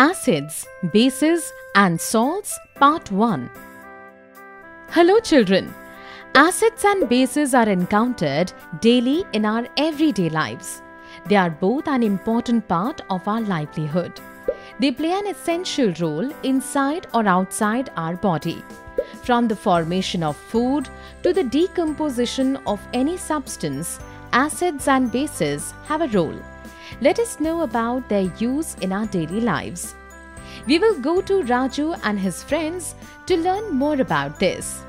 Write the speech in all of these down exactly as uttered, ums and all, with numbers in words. Acids, Bases and Salts, Part one. Hello children! Acids and bases are encountered daily in our everyday lives. They are both an important part of our livelihood. They play an essential role inside or outside our body. From the formation of food to the decomposition of any substance, acids and bases have a role. Let us know about their use in our daily lives. We will go to Raju and his friends to learn more about this.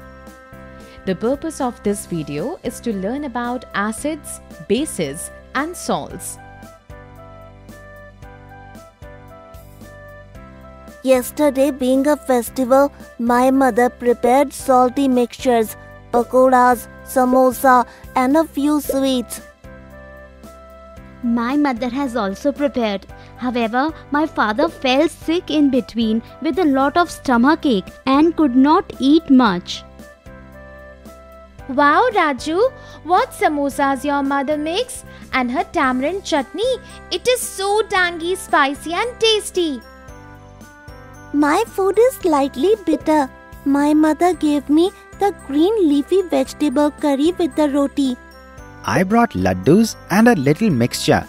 The purpose of this video is to learn about acids, bases and salts. Yesterday, being a festival, my mother prepared salty mixtures, pakoras, samosa and a few sweets. My mother has also prepared. However, my father fell sick in between with a lot of stomach ache and could not eat much. Wow, Raju, what samosas your mother makes, and her tamarind chutney. It is so tangy, spicy and tasty. My food is slightly bitter. My mother gave me the green leafy vegetable curry with the roti. I brought laddus and a little mixture.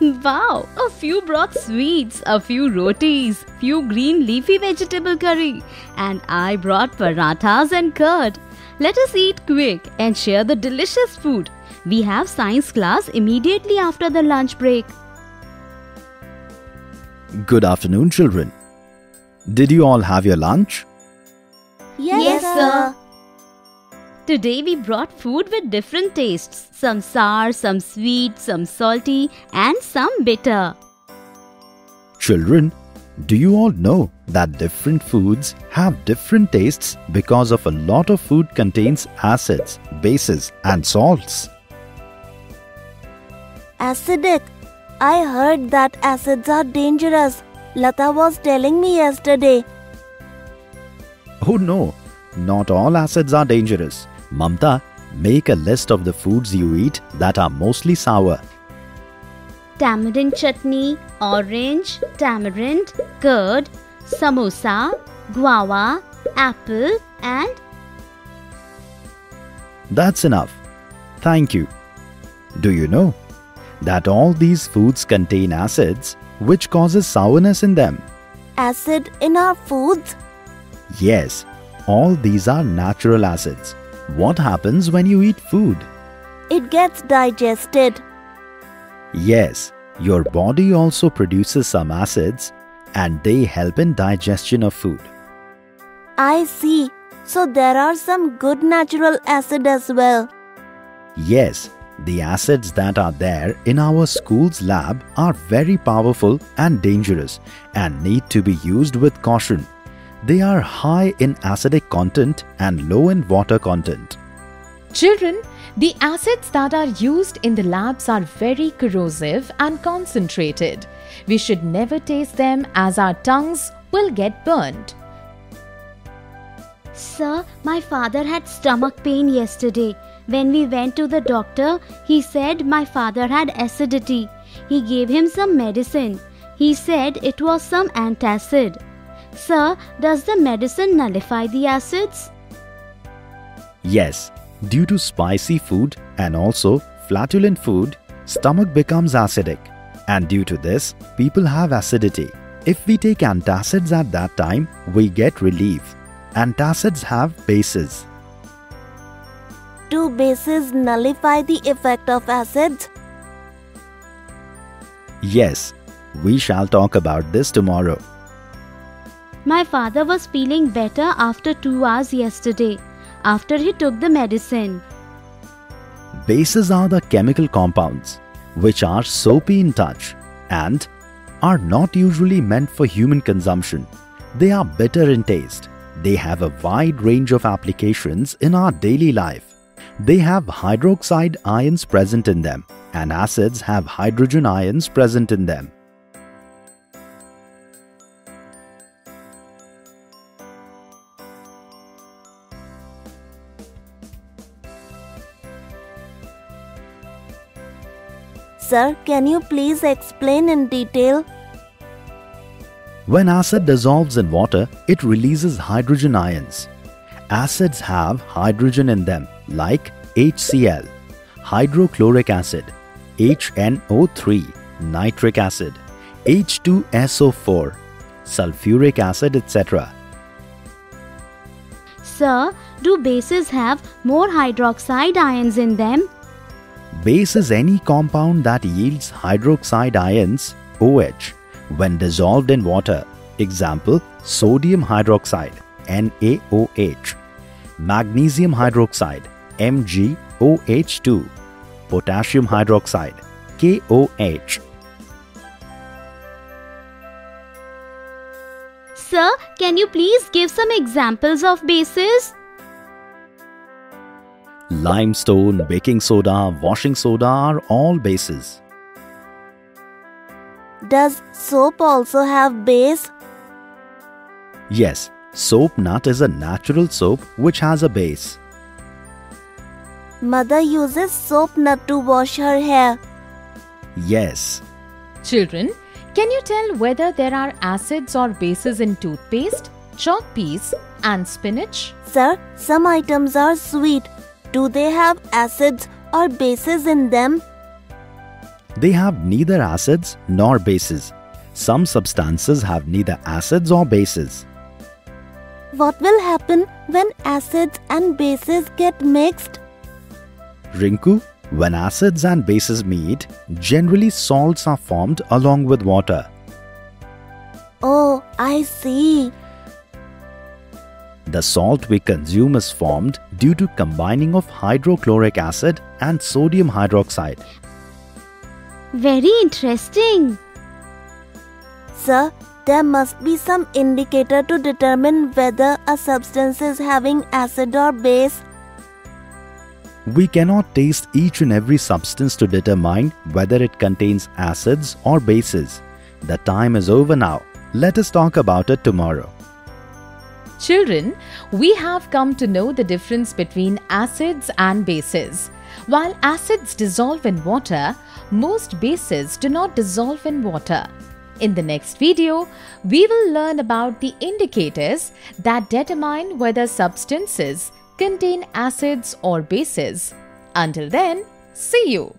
Wow! A few brought sweets, a few rotis, few green leafy vegetable curry, and I brought parathas and curd. Let us eat quick and share the delicious food. We have science class immediately after the lunch break. Good afternoon, children. Did you all have your lunch? Yes, yes sir. Today we brought food with different tastes, some sour, some sweet, some salty and some bitter. Children, do you all know that different foods have different tastes because of a lot of food contains acids, bases and salts? Acidic. I heard that acids are dangerous. Lata was telling me yesterday. Oh no, not all acids are dangerous. Mamta, make a list of the foods you eat that are mostly sour. Tamarind chutney, orange, tamarind, curd, samosa, guava, apple and... That's enough. Thank you. Do you know that all these foods contain acids which causes sourness in them? Acid in our foods? Yes. All these are natural acids. What happens when you eat food? It gets digested. Yes, your body also produces some acids and they help in digestion of food. I see. So there are some good natural acids as well. Yes, the acids that are there in our school's lab are very powerful and dangerous and need to be used with caution. They are high in acidic content and low in water content. Children, the acids that are used in the labs are very corrosive and concentrated. We should never taste them as our tongues will get burnt. Sir, my father had stomach pain yesterday. When we went to the doctor, he said my father had acidity. He gave him some medicine. He said it was some antacid. Sir, does the medicine nullify the acids? Yes, due to spicy food and also flatulent food, stomach becomes acidic. And due to this, people have acidity. If we take antacids at that time, we get relief. Antacids have bases. Do bases nullify the effect of acids? Yes, we shall talk about this tomorrow. My father was feeling better after two hours yesterday, after he took the medicine. Bases are the chemical compounds which are soapy in touch and are not usually meant for human consumption. They are bitter in taste. They have a wide range of applications in our daily life. They have hydroxide ions present in them, and acids have hydrogen ions present in them. Sir, can you please explain in detail? When acid dissolves in water, it releases hydrogen ions. Acids have hydrogen in them, like H C l, hydrochloric acid, H N O three, nitric acid, H two S O four, sulfuric acid, et cetera. Sir, do bases have more hydroxide ions in them? Base is any compound that yields hydroxide ions, O H, when dissolved in water. Example, sodium hydroxide, N A O H, magnesium hydroxide, M g O H two, potassium hydroxide, K O H. Sir, can you please give some examples of bases? Limestone, baking soda, washing soda are all bases. Does soap also have base? Yes, soap nut is a natural soap which has a base. Mother uses soap nut to wash her hair. Yes. Children, can you tell whether there are acids or bases in toothpaste, chalk peas and spinach? Sir, some items are sweet. Do they have acids or bases in them? They have neither acids nor bases. Some substances have neither acids or bases. What will happen when acids and bases get mixed? Rinku, when acids and bases meet, generally salts are formed along with water. Oh, I see. The salt we consume is formed due to combining of hydrochloric acid and sodium hydroxide. Very interesting. Sir, there must be some indicator to determine whether a substance is having acid or base. We cannot taste each and every substance to determine whether it contains acids or bases. The time is over now. Let us talk about it tomorrow. Children, we have come to know the difference between acids and bases. While acids dissolve in water, most bases do not dissolve in water. In the next video, we will learn about the indicators that determine whether substances contain acids or bases. Until then, see you!